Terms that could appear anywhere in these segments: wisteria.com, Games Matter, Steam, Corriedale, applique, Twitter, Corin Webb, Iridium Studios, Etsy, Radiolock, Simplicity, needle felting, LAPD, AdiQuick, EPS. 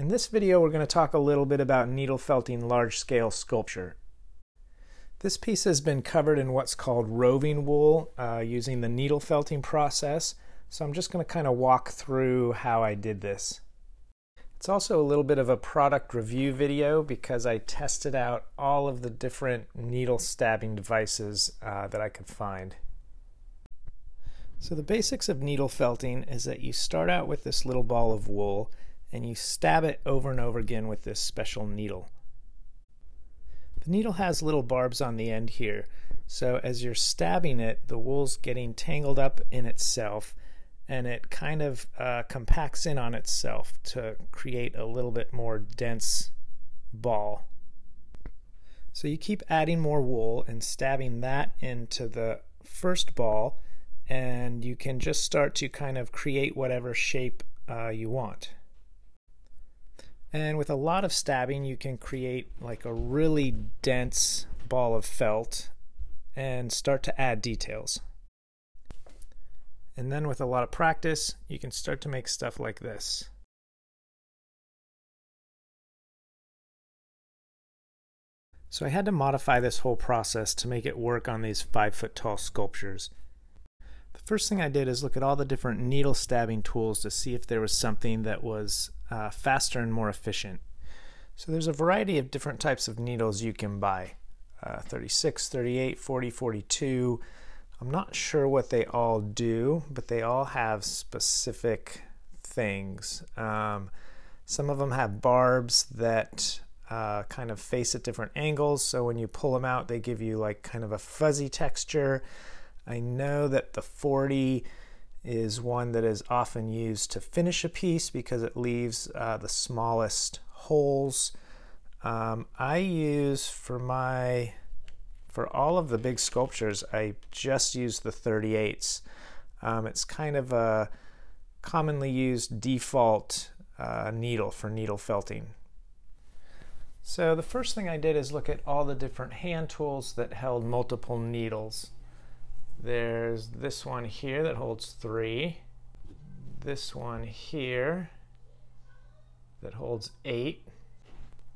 In this video, we're going to talk a little bit about needle felting large-scale sculpture. This piece has been covered in what's called roving wool using the needle felting process, so I'm just going to kind of walk through how I did this. It's also a little bit of a product review video because I tested out all of the different needle stabbing devices that I could find. So the basics of needle felting is that you start out with this little ball of wool and you stab it over and over again with this special needle. The needle has little barbs on the end here, so as you're stabbing it, the wool's getting tangled up in itself and it kind of compacts in on itself to create a little bit more dense ball. So you keep adding more wool and stabbing that into the first ball, and you can just start to kind of create whatever shape you want. And with a lot of stabbing, you can create like a really dense ball of felt and start to add details. And then with a lot of practice, you can start to make stuff like this. So I had to modify this whole process to make it work on these 5 foot tall sculptures. The first thing I did is look at all the different needle stabbing tools to see if there was something that was faster and more efficient. So there's a variety of different types of needles you can buy. 36, 38, 40, 42. I'm not sure what they all do, but they all have specific things. Some of them have barbs that kind of face at different angles, so when you pull them out they give you like kind of a fuzzy texture. I know that the 40 is one that is often used to finish a piece because it leaves the smallest holes. I use for all of the big sculptures, I just use the 38s. It's kind of a commonly used default needle for needle felting. So the first thing I did is look at all the different hand tools that held multiple needles. There's this one here that holds 3, this one here that holds 8,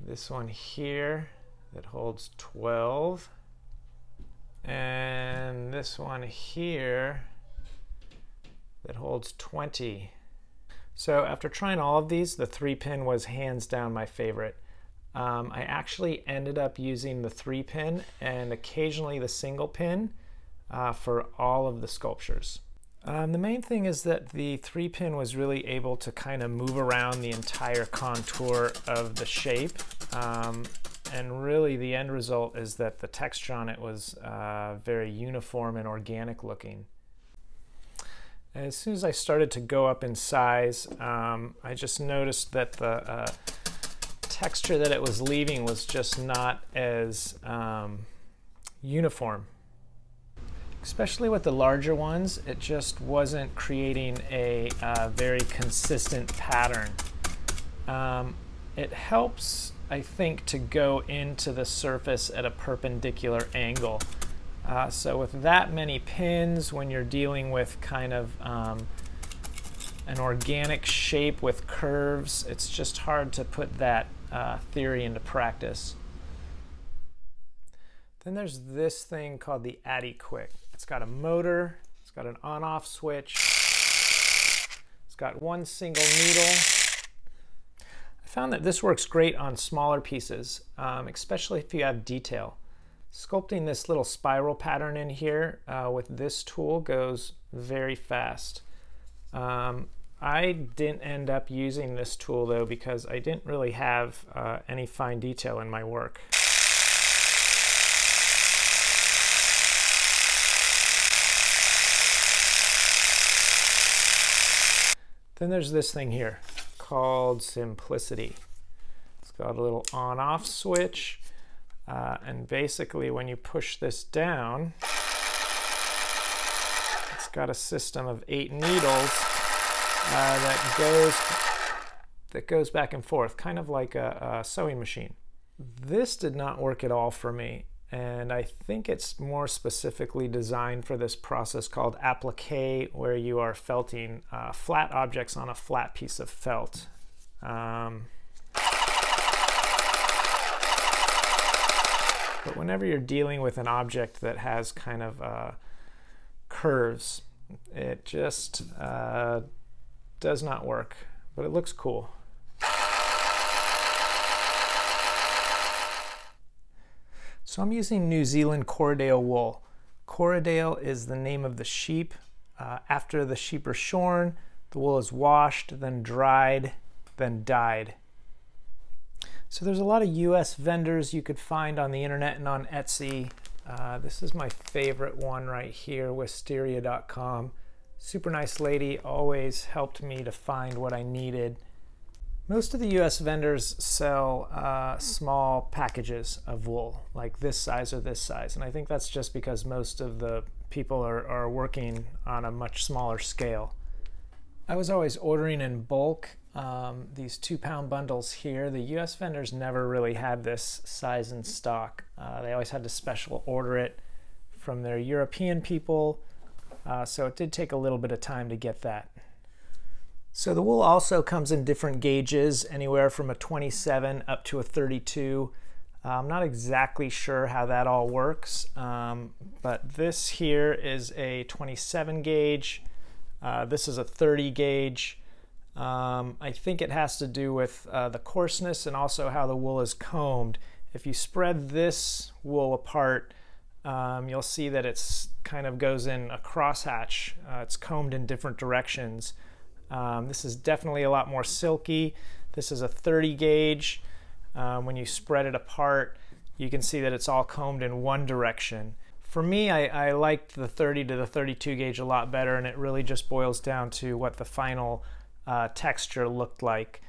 this one here that holds 12, and this one here that holds 20. So after trying all of these, the 3-pin was hands down my favorite. I actually ended up using the 3-pin and occasionally the single pin for all of the sculptures. The main thing is that the 3-pin was really able to kind of move around the entire contour of the shape, and really the end result is that the texture on it was very uniform and organic looking. As soon as I started to go up in size, I just noticed that the texture that it was leaving was just not as uniform. Especially with the larger ones, it just wasn't creating a very consistent pattern. It helps, I think, to go into the surface at a perpendicular angle. So with that many pins, when you're dealing with kind of an organic shape with curves, it's just hard to put that theory into practice. Then there's this thing called the AdiQuick. It's got a motor, it's got an on-off switch, it's got one single needle. I found that this works great on smaller pieces, especially if you have detail. Sculpting this little spiral pattern in here with this tool goes very fast. I didn't end up using this tool though because I didn't really have any fine detail in my work. Then there's this thing here called Simplicity. It's got a little on-off switch, and basically when you push this down, it's got a system of 8 needles that goes back and forth, kind of like a sewing machine. This did not work at all for me, and I think it's more specifically designed for this process called applique, where you are felting flat objects on a flat piece of felt. But whenever you're dealing with an object that has kind of curves, it just does not work, but it looks cool. So I'm using New Zealand Corriedale wool. Corriedale is the name of the sheep. After the sheep are shorn, the wool is washed, then dried, then dyed. So there's a lot of US vendors you could find on the internet and on Etsy. This is my favorite one right here, wisteria.com. Super nice lady, always helped me to find what I needed. Most of the US vendors sell small packages of wool, like this size or this size. And I think that's just because most of the people are working on a much smaller scale. I was always ordering in bulk. These 2-pound bundles here, the US vendors never really had this size in stock. They always had to special order it from their European people. So it did take a little bit of time to get that. So the wool also comes in different gauges, anywhere from a 27 up to a 32. I'm not exactly sure how that all works, but this here is a 27 gauge. This is a 30 gauge. I think it has to do with the coarseness and also how the wool is combed. If you spread this wool apart, you'll see that it's kind of goes in a crosshatch. It's combed in different directions. This is definitely a lot more silky. This is a 30 gauge. When you spread it apart, you can see that it's all combed in one direction. For me, I liked the 30 to the 32 gauge a lot better, and it really just boils down to what the final texture looked like.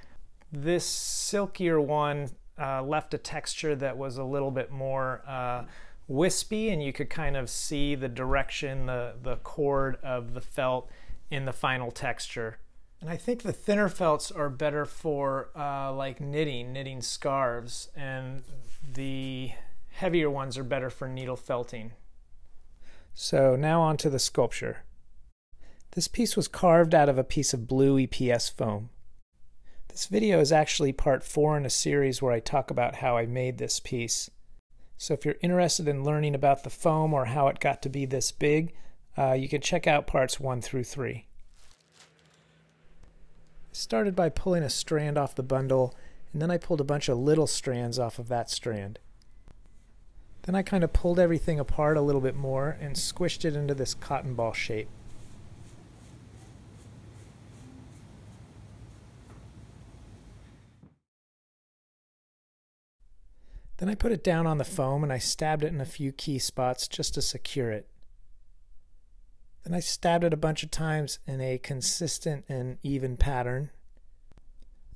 This silkier one left a texture that was a little bit more wispy, and you could kind of see the direction, the cord of the felt in the final texture. And I think the thinner felts are better for like knitting scarves, and the heavier ones are better for needle felting. So now onto the sculpture. This piece was carved out of a piece of blue EPS foam. This video is actually part 4 in a series where I talk about how I made this piece. So if you're interested in learning about the foam or how it got to be this big, you can check out parts 1 through 3. I started by pulling a strand off the bundle, and then I pulled a bunch of little strands off of that strand. Then I kind of pulled everything apart a little bit more and squished it into this cotton ball shape. Then I put it down on the foam and I stabbed it in a few key spots just to secure it. Then I stabbed it a bunch of times in a consistent and even pattern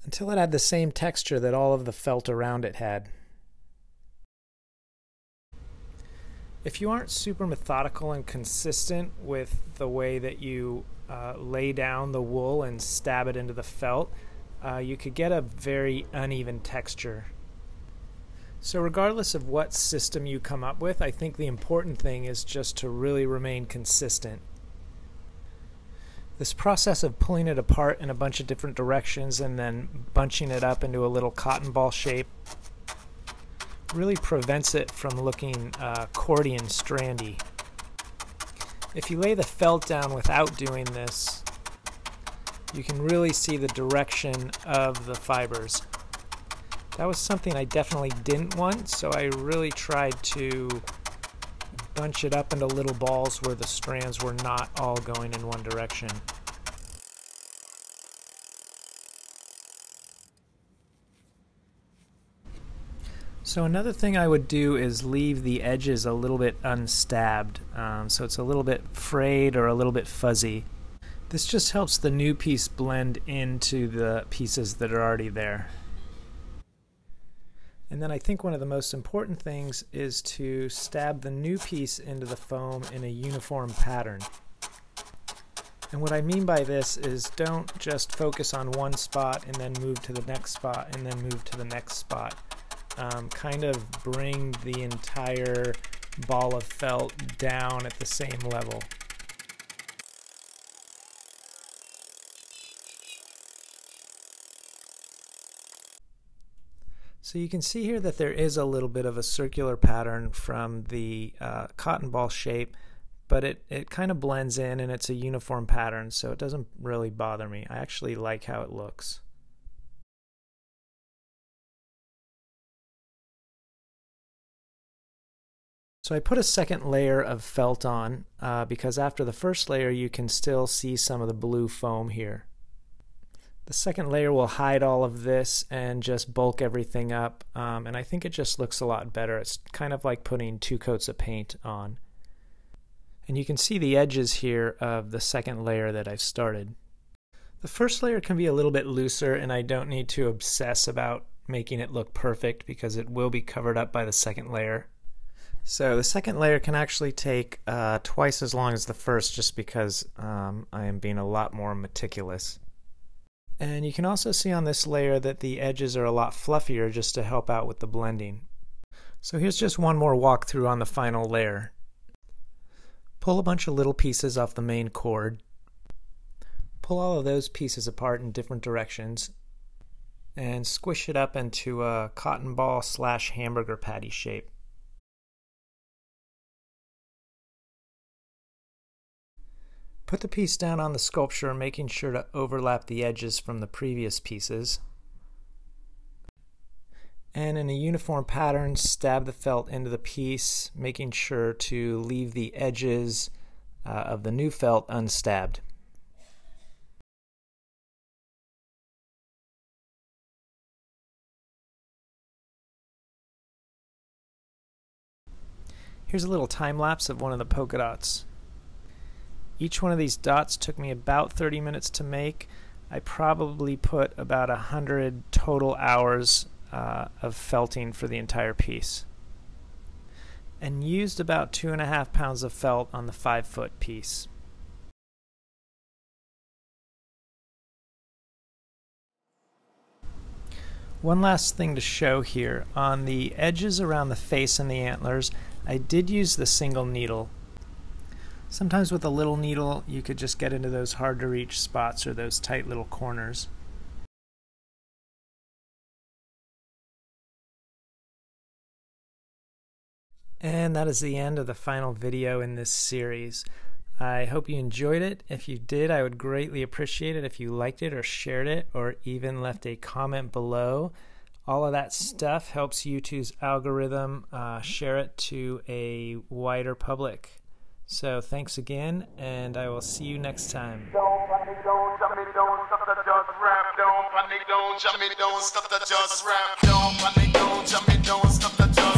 until it had the same texture that all of the felt around it had. If you aren't super methodical and consistent with the way that you lay down the wool and stab it into the felt, you could get a very uneven texture. So regardless of what system you come up with, I think the important thing is just to really remain consistent. This process of pulling it apart in a bunch of different directions and then bunching it up into a little cotton ball shape really prevents it from looking cordy and strandy. If you lay the felt down without doing this, you can really see the direction of the fibers. That was something I definitely didn't want, so I really tried to bunch it up into little balls where the strands were not all going in one direction. So another thing I would do is leave the edges a little bit unstabbed, so it's a little bit frayed or a little bit fuzzy. This just helps the new piece blend into the pieces that are already there. And then I think one of the most important things is to stab the new piece into the foam in a uniform pattern. And what I mean by this is don't just focus on one spot and then move to the next spot and then move to the next spot. Kind of bring the entire ball of felt down at the same level. So you can see here that there is a little bit of a circular pattern from the cotton ball shape, but it kind of blends in and it's a uniform pattern, so it doesn't really bother me. I actually like how it looks. So I put a second layer of felt on because after the first layer you can still see some of the blue foam here. The second layer will hide all of this and just bulk everything up, and I think it just looks a lot better. It's kind of like putting two coats of paint on. And you can see the edges here of the second layer that I've started. The first layer can be a little bit looser, and I don't need to obsess about making it look perfect because it will be covered up by the second layer. So the second layer can actually take twice as long as the first, just because I am being a lot more meticulous. And you can also see on this layer that the edges are a lot fluffier just to help out with the blending. So here's just one more walkthrough on the final layer. Pull a bunch of little pieces off the main cord. Pull all of those pieces apart in different directions and squish it up into a cotton ball / hamburger patty shape. Put the piece down on the sculpture, making sure to overlap the edges from the previous pieces. And in a uniform pattern, stab the felt into the piece, making sure to leave the edges of the new felt unstabbed. Here's a little time lapse of one of the polka dots. Each one of these dots took me about 30 minutes to make. I probably put about 100 total hours of felting for the entire piece, and used about 2.5 pounds of felt on the 5-foot piece. One last thing to show here. On the edges around the face and the antlers, I did use the single needle. Sometimes with a little needle, you could just get into those hard-to-reach spots or those tight little corners. And that is the end of the final video in this series. I hope you enjoyed it. If you did, I would greatly appreciate it if you liked it or shared it or even left a comment below. All of that stuff helps YouTube's algorithm share it to a wider public. So thanks again, and I will see you next time. Don't